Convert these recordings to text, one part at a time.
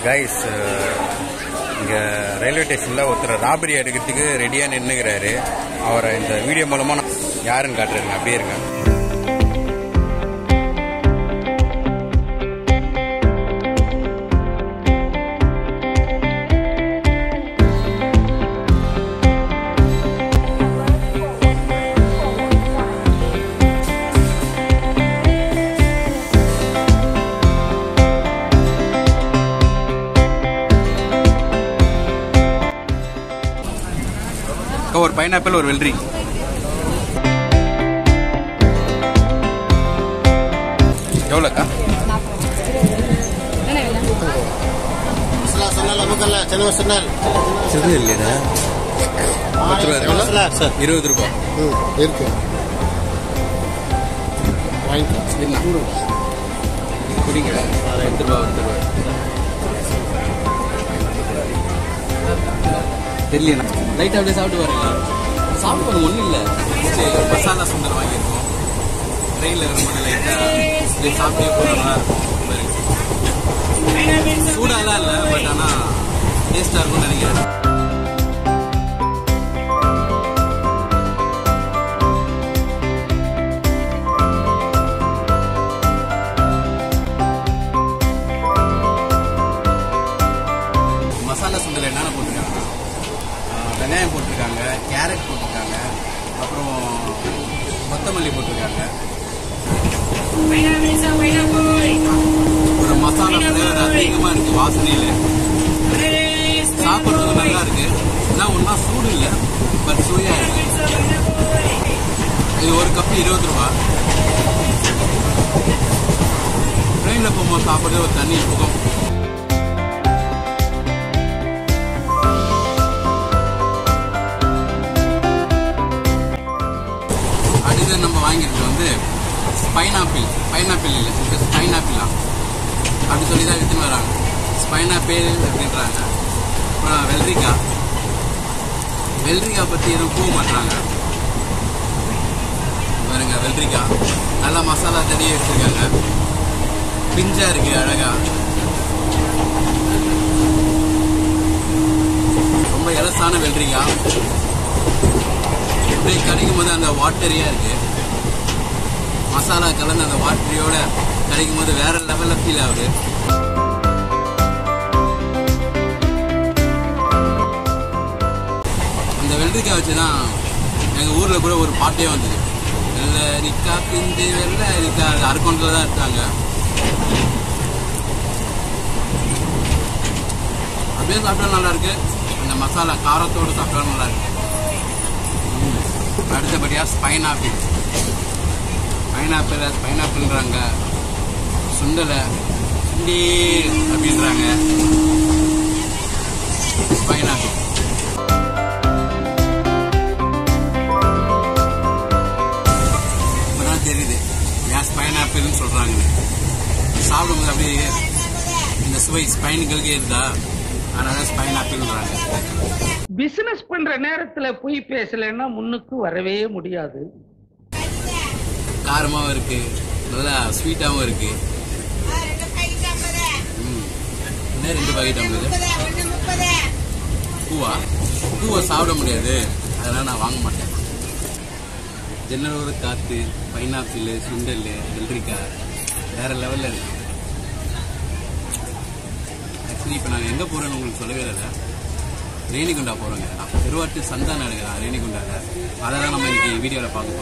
guys, railway station la othra robbery edukkuradhukku ready ah ninnugiraaru. Avara indha video moolama yaarun kaatrenga appadi irunga. Or pineapple or velri. Yolaka. Sala light out is out. Sound for only Pasala Sundarway. Trailer, they sound people are Sudala, but Anna, they start going again. Masala Sundarana. Banana put together, carrot put together, watermelon put together. Or masala flavor that thing man, the wasan is there. Saap or something like that. Na unna sood is there, but soya is there. Or kapi iruvathu ruva. Train la pomma saap or thani pogam. Pineapple, pineapple is just pineapple. That is only that it is not. Pineapple is different. But velrica, velrica, but here we are not. Varanga velrica, all masala that is there. Pinjar is there. Some very nice velrica. They carry it with the water here. Masala kalanna the water yoda kadikkum bodu vera level la feel avudu and velrika vachina enga oorla kuda or paatey vandhudu ella nikka pindi vella irukka arkonda la irukanga abey saapra nalla irukku and masala karathoda saapra nalla irukku adutha padiya pineapple pineapple, pineapple ranga, sundala, sundi, abin ranga, pineapple. Mana teri de? Yes, pineapple nu solranga. Saavum abbi inda suvai spine galge irda, anana pineapple ranga. Business pandra nerathila poi pesalena munnukku varave mudiyadu. Karma work, nalla sweet work. Nere into bagi tamu le. Kuwa, kuwa saudam le de. Adana na wang mati. General or katte, pineapple le, sundel le, velrika, dera level le. Actually, pana enga pora nungul solve le la. Rainy gunda pora nga. Peruatte santa na le la, rainy gunda la. Adana na mani video la pagu.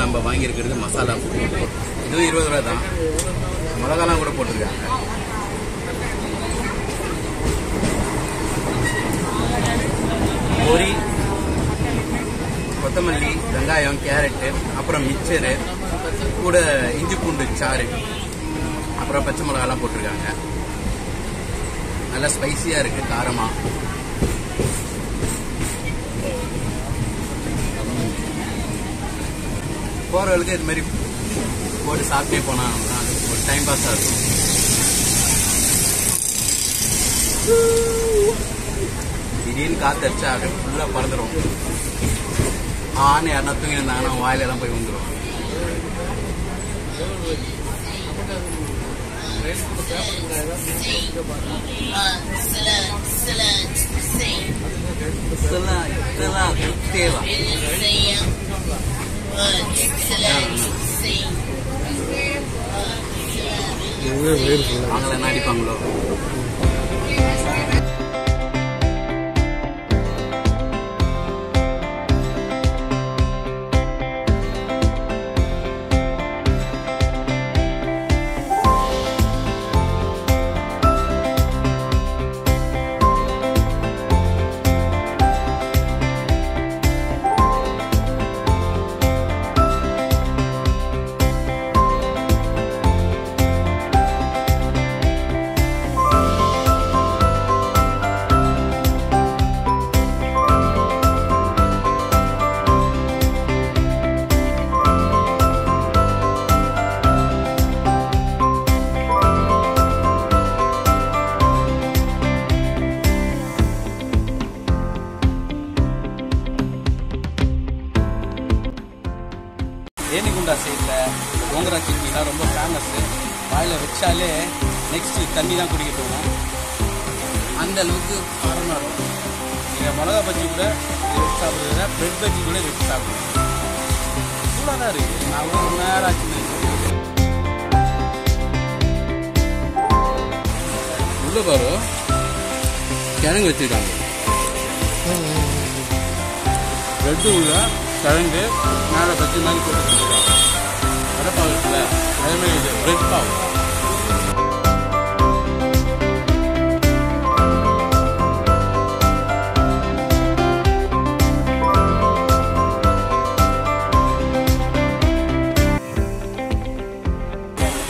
நம்ம வாங்கி இருக்குது மசாலா பொடி. இது 20 ரூபாய் தான். மிளகாலாம் கூட போட்டுருக்காங்க. பொரி, கொத்தமல்லி, வெங்காயம், கேரட், அப்புறம் மிச்சர், கூட இஞ்சி பூண்டு சாறு. அப்புறம் பச்சை மிளகாலாம் போட்டுருக்காங்க. நல்லா ஸ்பைசியா இருக்கு காரமா. போகிறவர்களுக்கு இது மாதிரி போட்டு சாப்பிட்டே போனால் ஒரு டைம் பாஸாக இருக்கும். திடீர்னு காற்று அடிச்சா அப்படியே ஃபுல்லாக பறந்துடும். ஆணை யாருன்னா தூங்கி இருந்தாங்கன்னா வாயிலெல்லாம் போய் வந்துடும். அவங்கள நடிப்பாங்களோ ஏனிகுண்டா சைடில் கோங்கரா சில்மினா ரொம்ப ஃபேமஸ்ஸு. வாயில் வச்சாலே நெக்ஸ்ட்டு தண்ணி தான் குடிக்கிட்டு போவோம். அந்த அளவுக்கு காரமாக இருக்கும். நீங்கள் மிளகா பஜ்ஜி கூட வச்சு சாப்பிட்றதுனா ப்ரெட் பஜ்ஜி கூட வச்சு சாப்பிடுவோம். சூடாக தான் இருக்குது. நான் ஒரு நேரம் ஆச்சுன்னு உள்ள பாரு கிழங்கு வச்சுருக்காங்க. ப்ரெட்டு உள்ள கிழங்கு மேலே பச்சை மாதிரி போட்டுருக்காங்க. வடப்பாவு இருக்குல்ல, அதேமாதிரி இது பிரெட் பாவு.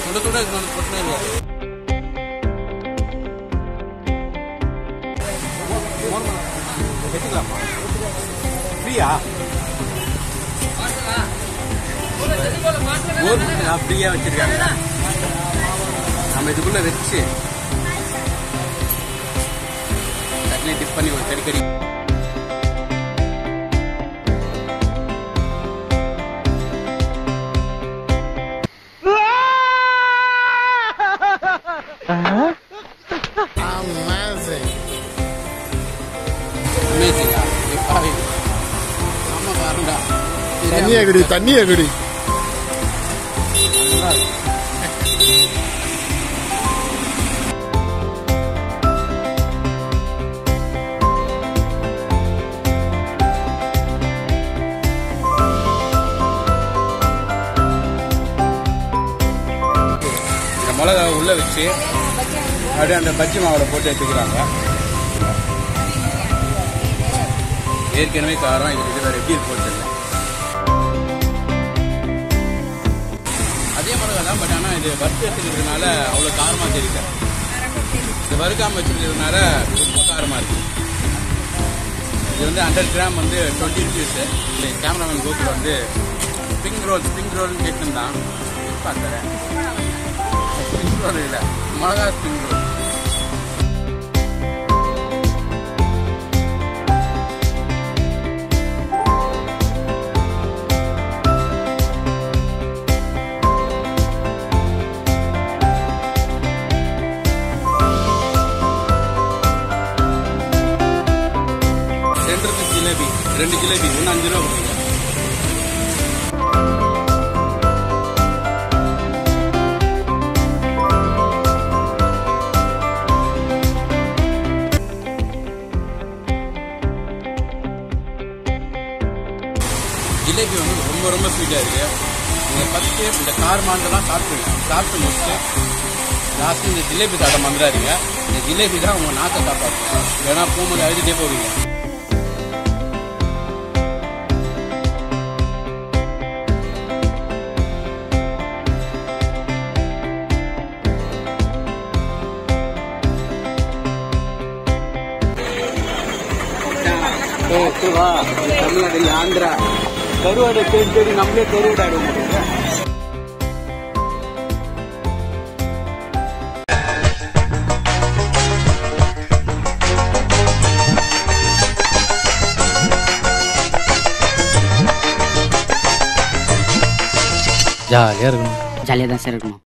சுட சுட இருக்கணும், பிரச்சனை இல்லை. எடுத்துக்கலாமா? ஃப்ரீயா? ஃப்ரீயா வச்சிருக்காங்க. நம்ம இதுக்குள்ள வச்சு தண்ணி டிப் பண்ணி ஒரு கடிக்கடி தண்ணியகுடி தண்ணியகுடி மிளகா உள்ள வச்சு அப்படியே அந்த பஜ்ஜி மாவில் போட்டு எடுத்துக்கிறாங்க. ஏற்கனவே காரம் இதுக்கு வேறு எப்படி போட்டு அதே மிளகா தான். பட் ஆனால் இது வறுத்து வச்சுருக்கிறதுனால அவ்வளோ காரமாக தெரியுது. இது வறுக்காமல் வச்சுருக்கிறதுனால ரொம்ப காரமாக இருக்குது. இது வந்து 100 கிராம் வந்து 20 ருபீஸு. இல்லை கேமராமேன் கோகுல் வந்து ஸ்பிரிங் ரோல்னு கேட்டுருந்தான். பார்க்குறேன் ஸ்பிரிங் ரோல் இல்லை, மிளகா ஸ்பிரிங் ரோல். ஜிலேபி 2 ஜிலேபி 5 ரூபா கொடுங்க. ஜிலேபி வந்து ரொம்ப ரொம்ப ஸ்வீட்டாக இருக்கு. நீங்கள் ஃபஸ்ட்டு இந்த கார் மாந்தெல்லாம் சாப்பிட்டு முடிச்சுட்டு லாஸ்ட்டு இந்த ஜிலேபி சாப்பிட மந்திராதிங்க. இந்த ஜிலேபி தான் உங்கள் நாக்கை காப்பாற்று. ஏன்னா போகும்போது அழுதுகிட்டே போவீங்க. தமிழ்நாடு ஆந்திரா கருவாடு தேடி தேடி நம்மளே கருவாடு ஆடுவோம். ஜாலியாக இருக்கணும். ஜாலியாக தான் சார் இருக்கணும்.